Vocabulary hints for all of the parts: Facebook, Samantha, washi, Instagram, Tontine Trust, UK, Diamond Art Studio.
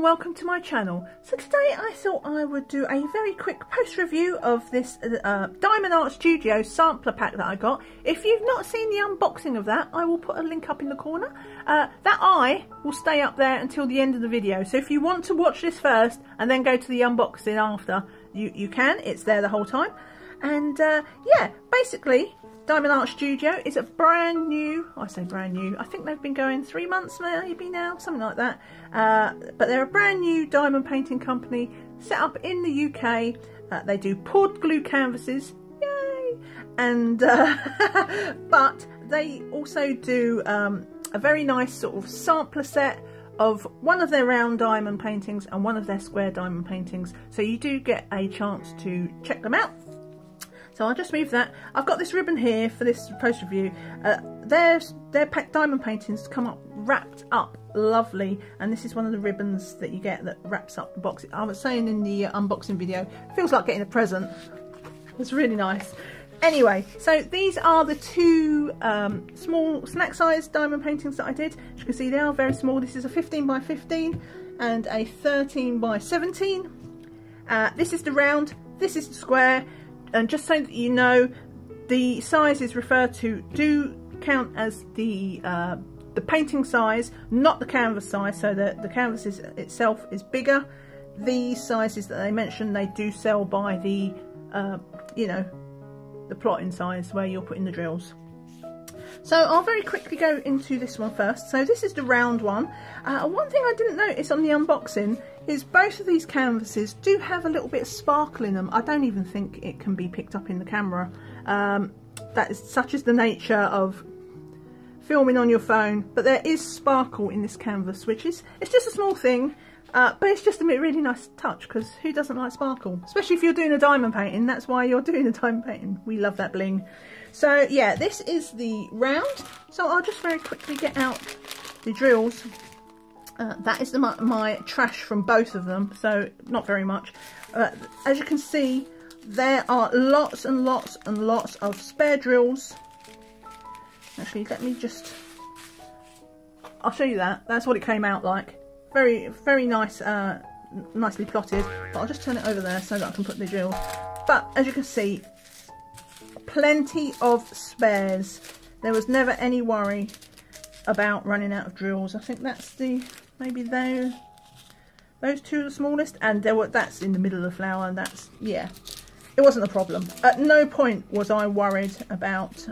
and welcome to my channel. So today I thought I would do a very quick post review of this Diamond Art Studio sampler pack that I got. If you've not seen the unboxing of that, I will put a link up in the corner. That eye will stay up there until the end of the video, so if you want to watch this first and then go to the unboxing after, you can. It's there the whole time. And yeah, basically Diamond Art Studio is a brand new, I say brand new, I think they've been going 3 months maybe now, something like that. But they're a brand new diamond painting company set up in the UK. They do poured glue canvases, yay! And, but they also do a very nice sort of sampler set of one of their round diamond paintings and one of their square diamond paintings. So you do get a chance to check them out. So I'll just move that. I've got this ribbon here for this post review. Their diamond paintings come up wrapped up lovely, and this is one of the ribbons that you get that wraps up the box. I was saying in the unboxing video, it feels like getting a present. It's really nice. Anyway, so these are the two small snack-sized diamond paintings that I did. As you can see, they are very small. This is a 15 by 15 and a 13 by 17. This is the round. This is the square. And just so that you know, the sizes referred to do count as the painting size, not the canvas size, so that the canvas itself is bigger. These sizes that they mentioned, they do sell by the, you know, the plotting size where you're putting the drills. So I'll very quickly go into this one first. So this is the round one. One thing I didn't notice on the unboxing is both of these canvases do have a little bit of sparkle in them. I don't even think it can be picked up in the camera. That is such is the nature of filming on your phone, but there is sparkle in this canvas, which is, it's just a small thing, but it's just a really nice touch, because who doesn't like sparkle? Especially if you're doing a diamond painting, that's why you're doing a diamond painting. We love that bling. So yeah, this is the round. So I'll just very quickly get out the drills. That is my trash from both of them, so not very much. As you can see, there are lots and lots and lots of spare drills. Actually, let me just, I'll show you that. That's what it came out like. Very, very nice, nicely plotted. But I'll just turn it over there so that I can put the drills. But as you can see, plenty of spares. There was never any worry about running out of drills. I think that's the, maybe those two are the smallest, and there were, that's in the middle of the flower, and that's, yeah, it wasn't a problem. At no point was I worried about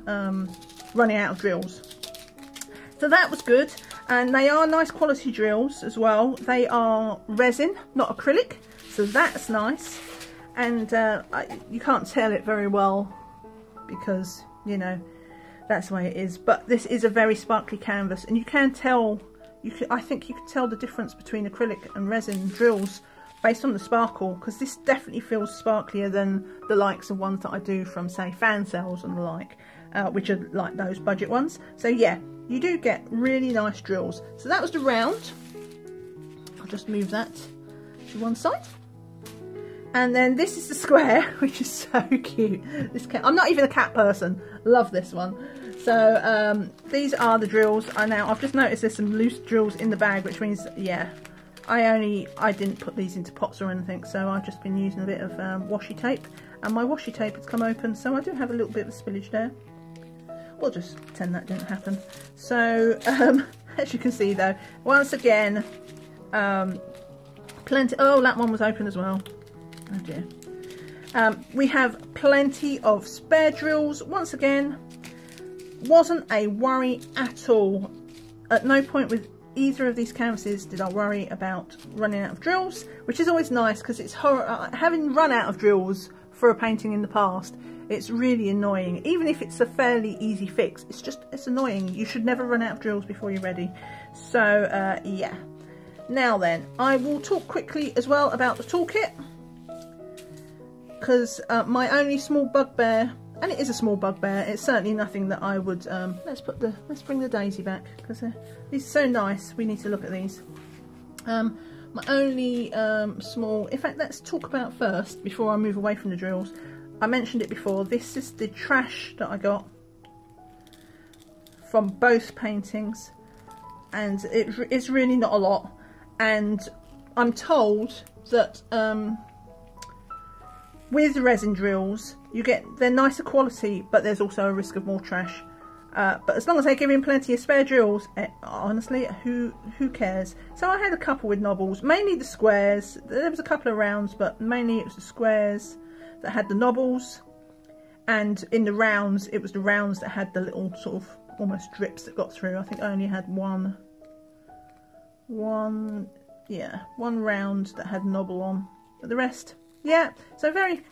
running out of drills, so that was good. And they are nice quality drills as well. They are resin, not acrylic, so that's nice. And you can't tell it very well because, you know, that's the way it is, but this is a very sparkly canvas, and you can tell, I think you can tell the difference between acrylic and resin drills based on the sparkle, because this definitely feels sparklier than the likes of ones that I do from, say, fan cells and the like, which are like those budget ones. So yeah, you do get really nice drills. So that was the round. I'll just move that to one side. And then this is the square, which is so cute. This cat, I'm not even a cat person. Love this one. So these are the drills. I now, I've just noticed there's some loose drills in the bag, which means, yeah, I didn't put these into pots or anything, so I've just been using a bit of washi tape, and my washi tape has come open, so I do have a little bit of a spillage there. We'll just pretend that didn't happen. So as you can see though, once again, plenty, oh, that one was open as well. Oh dear. We have plenty of spare drills. Once again, wasn't a worry at all. At no point with either of these canvases did I worry about running out of drills, which is always nice, because it's having run out of drills for a painting in the past, it's really annoying. Even if it's a fairly easy fix, it's just, it's annoying. You should never run out of drills before you're ready. So yeah. Now then, I will talk quickly as well about the toolkit, because my only small bugbear, and it is a small bugbear, it's certainly nothing that I would, let's bring the daisy back, because these are so nice, we need to look at these. My only small, in fact let's talk about first, before I move away from the drills, I mentioned it before, this is the trash that I got from both paintings, and it's really not a lot, and I'm told that with resin drills, you get, they're nicer quality, but there's also a risk of more trash. But as long as they give him plenty of spare drills, honestly, who cares? So I had a couple with knobbles, mainly the squares. There was a couple of rounds, but mainly it was the squares that had the knobbles. And in the rounds, it was the rounds that had the little sort of almost drips that got through. I think I only had one round that had knobble on. But the rest, yeah. So very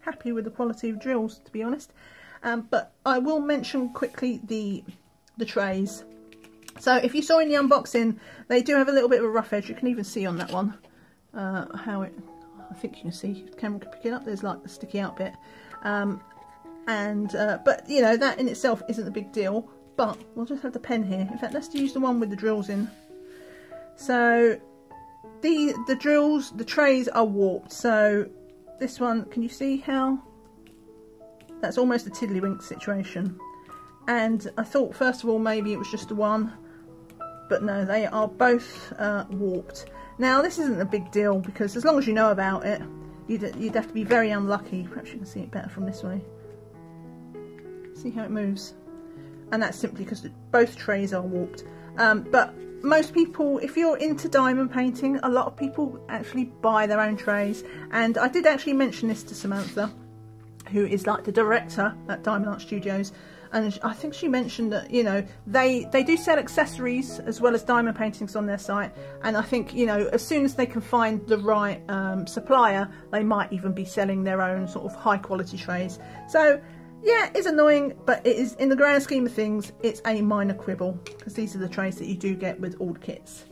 happy with the quality of drills, to be honest. But I will mention quickly the trays. So if you saw in the unboxing, they do have a little bit of a rough edge. You can even see on that one how it, I think you can see, the camera can pick it up. There's like the sticky out bit. But you know, that in itself isn't a big deal, but we'll just have the pen here. In fact, let's use the one with the drills in. So the trays are warped. So this one, can you see how? That's almost a tiddlywink situation. And I thought first of all maybe it was just the one, but no, they are both warped. Now this isn't a big deal because as long as you know about it, you'd have to be very unlucky. Perhaps you can see it better from this way. See how it moves? And that's simply because both trays are warped. But most people, if you're into diamond painting, a lot of people actually buy their own trays. And I did actually mention this to Samantha, who is like the director at Diamond Art Studios, and I think she mentioned that, you know, they do sell accessories as well as diamond paintings on their site. And I think, you know, as soon as they can find the right supplier, they might even be selling their own sort of high quality trays. So yeah, it's annoying, but it is, in the grand scheme of things, it's a minor quibble, because these are the trays that you do get with all the kits.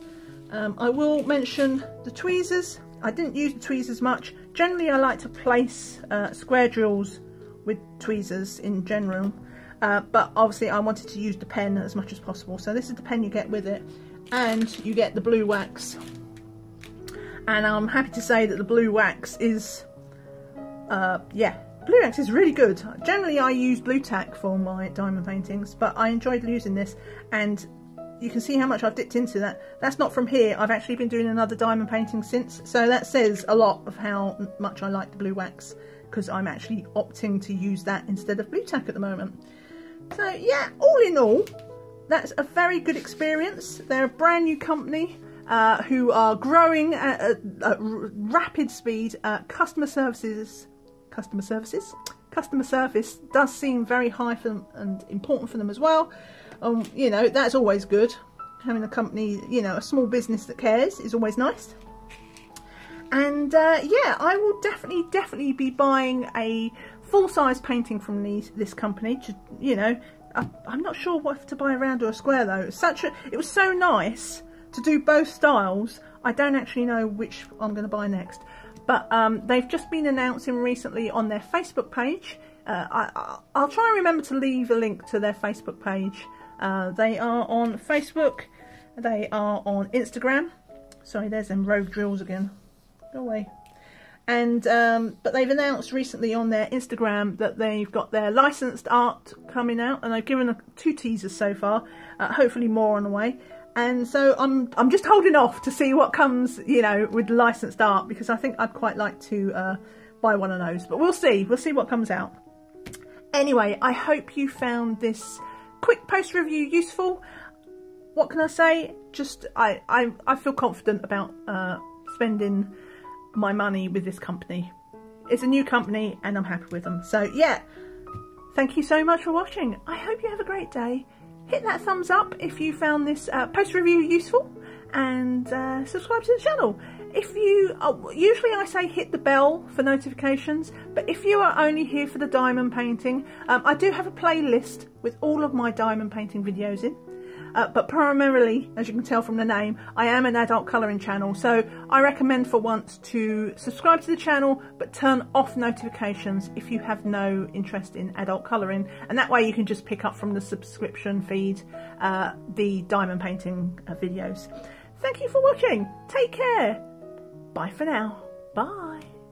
I will mention the tweezers. I didn't use the tweezers much. Generally, I like to place square drills with tweezers in general, but obviously I wanted to use the pen as much as possible. So this is the pen you get with it, and you get the blue wax. And I'm happy to say that the blue wax is, blue wax is really good. Generally, I use blue tack for my diamond paintings, but I enjoyed using this, and you can see how much I've dipped into that. That's not from here. I've actually been doing another diamond painting since, so that says a lot of how much I like the blue wax, because I'm actually opting to use that instead of blue tack at the moment. So yeah, all in all, that's a very good experience. They're a brand new company who are growing at rapid speed. Customer service does seem very high for them and important for them as well. You know, that's always good. Having a company, you know, a small business that cares is always nice. And yeah, I will definitely be buying a full-size painting from this company. To, you know, I'm not sure what to buy, a round or a square though. It was so nice to do both styles. I don't actually know which I'm going to buy next. But they've just been announcing recently on their Facebook page. I'll try and remember to leave a link to their Facebook page. They are on Facebook, they are on Instagram. Sorry, there's them rogue drills again. Go away. And but they've announced recently on their Instagram that they've got their licensed art coming out, and they've given 2 teasers so far. Hopefully more on the way. And so I'm just holding off to see what comes, you know, with licensed art, because I think I'd quite like to buy one of those. But we'll see what comes out. Anyway, I hope you found this quick post review useful. What can I say? Just I feel confident about spending my money with this company. It's a new company and I'm happy with them. So yeah, thank you so much for watching. I hope you have a great day. Hit that thumbs up if you found this post review useful, and subscribe to the channel. If you usually I say hit the bell for notifications, but if you are only here for the diamond painting, I do have a playlist with all of my diamond painting videos in, but primarily, as you can tell from the name, I am an adult colouring channel, so I recommend for once to subscribe to the channel but turn off notifications if you have no interest in adult colouring, and that way you can just pick up from the subscription feed the diamond painting videos. Thank you for watching, take care, bye for now, bye.